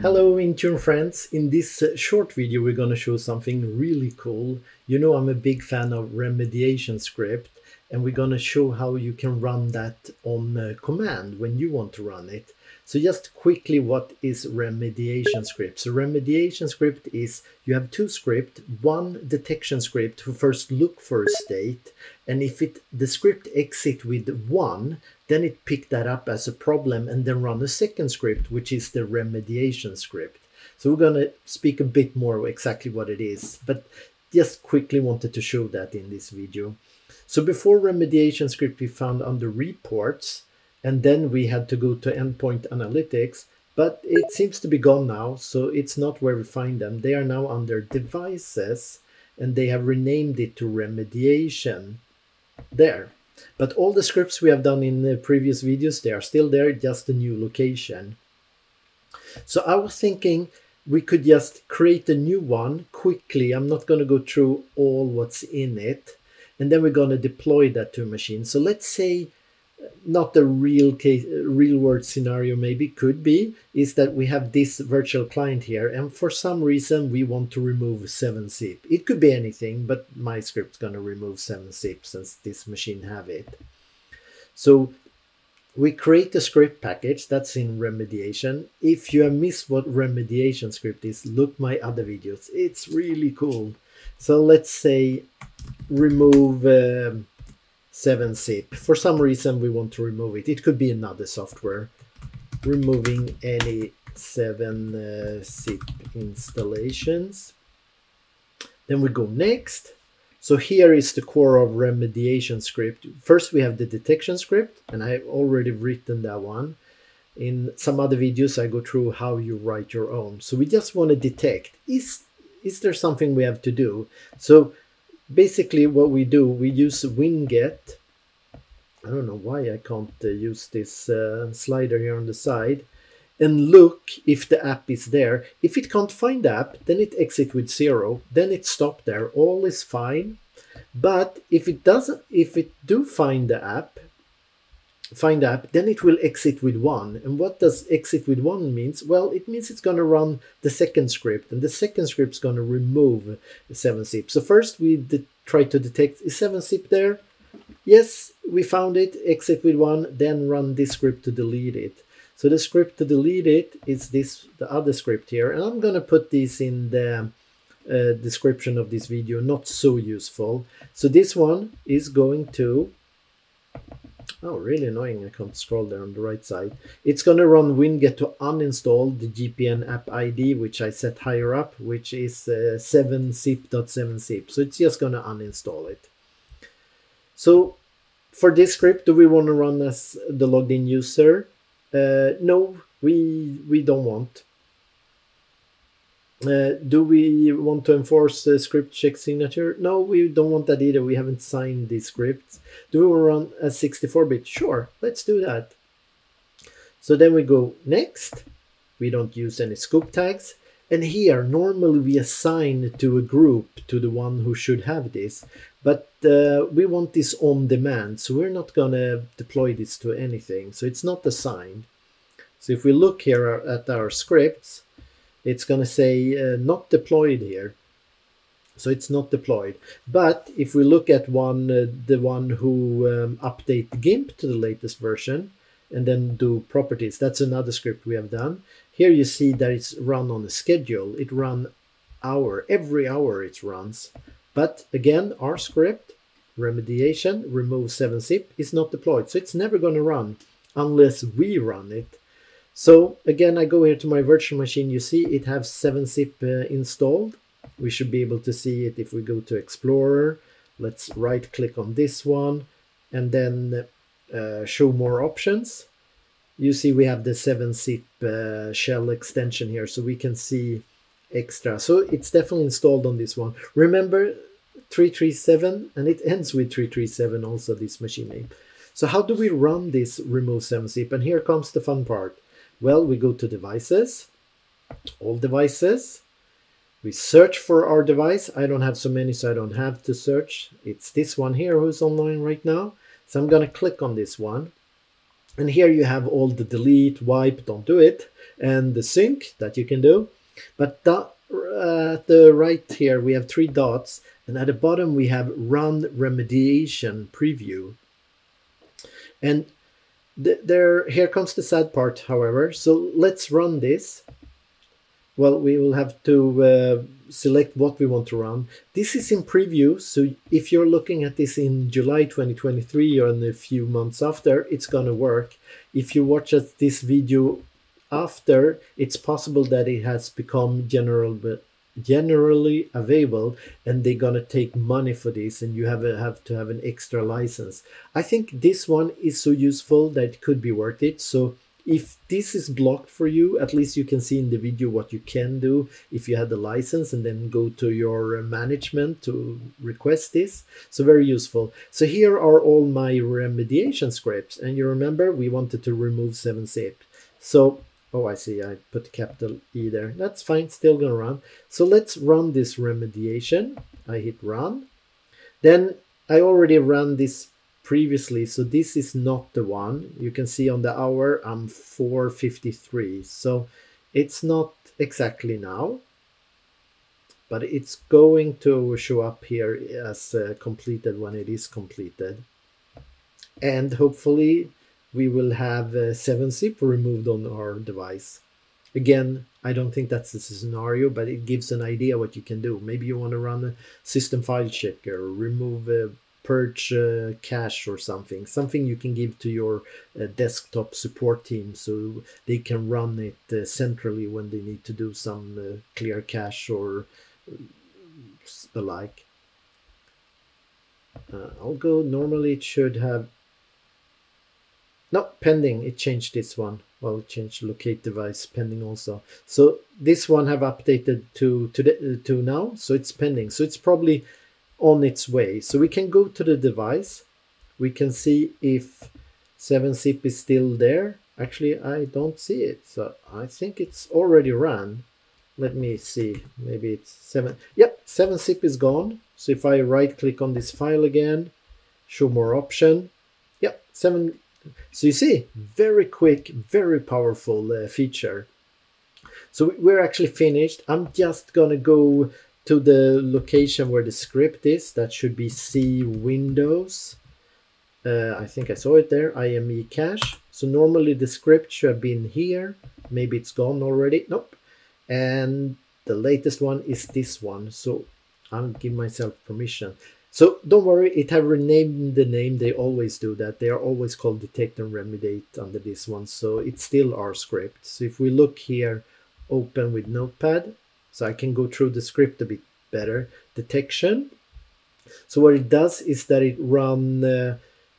Hello Intune friends, in this short video we're going to show something really cool. You know I'm a big fan of remediation script, and we're going to show how you can run that on command when you want to run it. So just quickly, what is remediation script? So remediation script is you have two scripts, one detection script who first look for a state, and if the script exit with 1, then it picked that up as a problem and then run a second script, which is the remediation script. So we're going to speak a bit more exactly what it is, but just quickly wanted to show that in this video. So before remediation script, we found under reports, and then we had to go to endpoint analytics, but it seems to be gone now, so it's not where we find them. They are now under devices, and they have renamed it to remediation there. But all the scripts we have done in the previous videos, they are still there, just a new location. So I was thinking we could just create a new one quickly. I'm not going to go through all what's in it, and then we're going to deploy that to a machine. So let's say, not a real case, real world scenario maybe, could be, is that we have this virtual client here, and for some reason we want to remove 7-Zip. It could be anything, but my script's going to remove 7-Zip since this machine have it. So we create a script package that's in remediation. If you have missed what remediation script is, look my other videos. It's really cool. So let's say remove 7-Zip. For some reason we want to remove it. It could be another software. Removing any 7-Zip installations. Then we go next. So here is the core of remediation script. First we have the detection script, and I've already written that one. In some other videos I go through how you write your own. So we just want to detect. Is there something we have to do? So basically what we do, we use Winget. I don't know why I can't use this slider here on the side. And look if the app is there. If it can't find the app, then it exits with 0. Then it stops there. All is fine. But if it doesn't, if it do find the app, then it will exit with 1. And what does exit with 1 means? Well, it means it's going to run the second script, and the second script is going to remove 7-Zip. So first we try to detect, is 7-Zip there? Yes, we found it, exit with 1, then run this script to delete it. So the script to delete it is this, the other script here, and I'm going to put this in the description of this video, not so useful. So this one is going to, oh, really annoying, I can't scroll there on the right side. It's going to run Winget to uninstall the GPN app ID, which I set higher up, which is 7-zip.7zip. So it's just going to uninstall it. So for this script, do we want to run as the logged in user? No, we don't want. Do we want to enforce the script check signature? No, we don't want that either. We haven't signed these scripts. Do we want to run a 64-bit? Sure, let's do that. So then we go next. We don't use any scope tags. And here, normally we assign to a group, to the one who should have this. But we want this on demand, so we're not going to deploy this to anything. So it's not assigned. So if we look here at our scripts, it's going to say not deployed here, so it's not deployed. But if we look at one, the one who update GIMP to the latest version, and then do properties, that's another script we have done. Here you see that it's run on a schedule. It run hour, every hour it runs. But again, our script, remediation, remove 7-Zip, is not deployed, so it's never going to run unless we run it. So again, I go here to my virtual machine. You see it has 7-Zip installed. We should be able to see it if we go to Explorer. Let's right click on this one and then show more options. You see we have the 7-Zip shell extension here, so we can see extra. So it's definitely installed on this one. Remember 337, and it ends with 337 also, this machine name. So how do we run this remove 7-Zip? And here comes the fun part. Well, we go to devices, all devices, we search for our device. I don't have so many, so I don't have to search. It's this one here who's online right now. So I'm going to click on this one. And here you have all the delete, wipe, don't do it, and the sync that you can do. But at the right here, we have three dots, and at the bottom we have run remediation preview. And here comes the sad part, however. So let's run this. Well, we will have to select what we want to run. This is in preview, so if you're looking at this in July 2023 or in a few months after, it's gonna work. If you watch this video after, it's possible that it has become generally available, and they're gonna take money for this, and you have to have an extra license. I think this one is so useful that it could be worth it. So if this is blocked for you, at least you can see in the video what you can do if you had the license, and then go to your management to request this. So very useful. So here are all my remediation scripts. And you remember we wanted to remove 7-Zip. So, oh, I see, I put capital E there. That's fine, still gonna run. So let's run this remediation. I hit run. Then I already ran this previously, so this is not the one. You can see on the hour I'm 4:53, so it's not exactly now, but it's going to show up here as completed when it is completed. And hopefully we will have 7-Zip removed on our device. Again, I don't think that's the scenario, but it gives an idea what you can do. Maybe you want to run a system file checker, remove a purge cache or something you can give to your desktop support team, so they can run it centrally when they need to do some clear cache or the like. I'll go, normally it should have, no, pending, it changed this one. Well, it changed locate device, pending also. So this one have updated to now, so it's pending. So it's probably on its way. So we can go to the device. We can see if 7-Zip is still there. Actually, I don't see it. So I think it's already ran. Let me see. Maybe it's 7. Yep, 7-Zip is gone. So if I right click on this file again, show more option. Yep, 7. So you see, very quick, very powerful feature. So we're actually finished. I'm just gonna go to the location where the script is. That should be C Windows. I think I saw it there, IME cache. So normally the script should have been here. Maybe it's gone already, nope. And the latest one is this one. So I'll give myself permission. So don't worry, it have renamed the name. They always do that. They are always called detect and remediate under this one. So it's still our script. So if we look here, open with Notepad, so I can go through the script a bit better. Detection. So what it does is that it run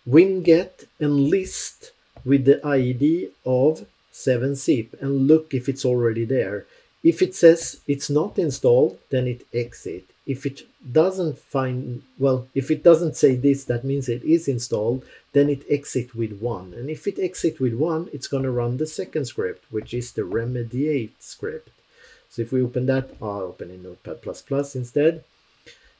Winget and list with the ID of 7-Zip and look if it's already there. If it says it's not installed, then it exit. If it doesn't find, well, if it doesn't say this, that means it is installed, then it exit with 1. And if it exit with 1, it's going to run the second script, which is the remediate script. So if we open that, I'll open in Notepad++ instead.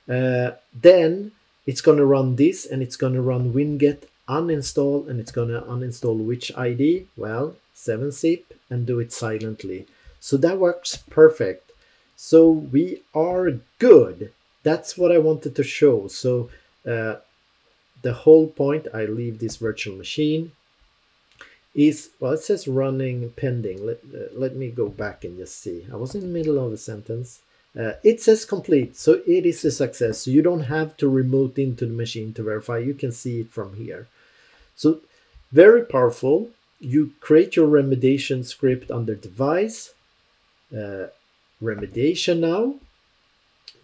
Then it's going to run this, and it's going to run Winget uninstall, and it's going to uninstall which ID? Well, 7-Zip, and do it silently. So that works perfect. So we are good. That's what I wanted to show. So the whole point, I leave this virtual machine, is, well, it says running pending. Let me go back and just see. I was in the middle of a sentence. It says complete, so it is a success. So you don't have to remote into the machine to verify. You can see it from here. So very powerful. You create your remediation script under device, remediation now.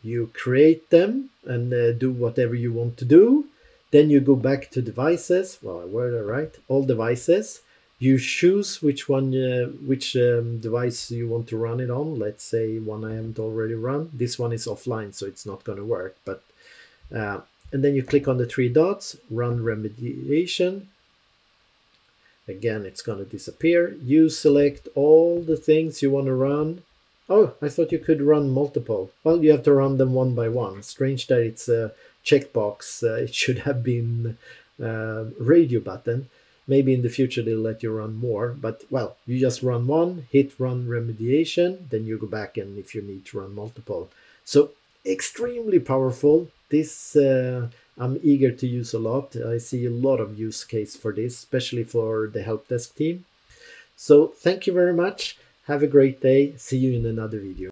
You create them and do whatever you want to do. Then you go back to devices. Well, I word it right. All devices. You choose which one, which device you want to run it on. Let's say one I haven't already run. This one is offline, so it's not going to work. But and then you click on the three dots, run remediation. Again, it's going to disappear. You select all the things you want to run. Oh, I thought you could run multiple. Well, you have to run them one by one. Strange that it's a checkbox. It should have been radio button. Maybe in the future they'll let you run more, but well, you just run one, hit run remediation, then you go back and if you need to run multiple. So extremely powerful. This I'm eager to use a lot. I see a lot of use case for this, especially for the help desk team. So thank you very much. Have a great day. See you in another video.